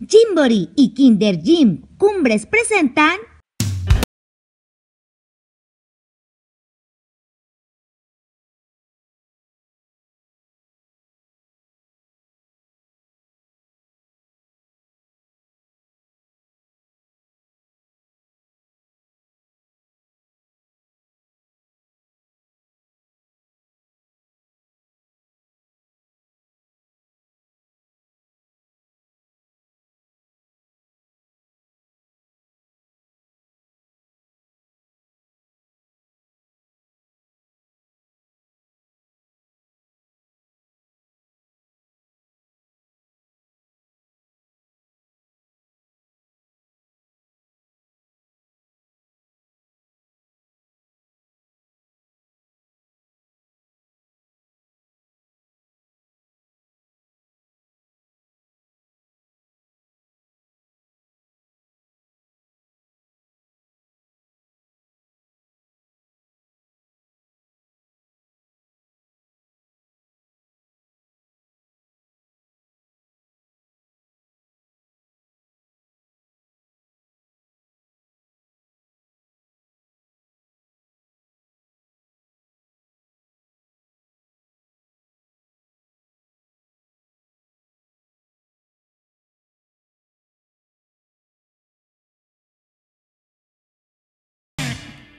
Gymboree y Kinder Gym Cumbres presentan...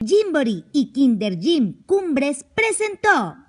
Gymboree y Kinder Gym Cumbres presentó